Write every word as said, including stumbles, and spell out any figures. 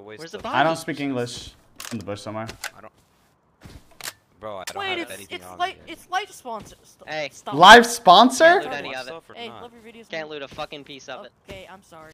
Where's the bomb? I don't speak English. In the bush somewhere. I don't. Bro, I don't Wait, have it's, anything it's on Wait, it's live sponsor. Stop. Hey. Stop. Live sponsor? Can't loot any of it. Hey, love your videos, can't loot a fucking piece of okay, it. Okay, I'm sorry.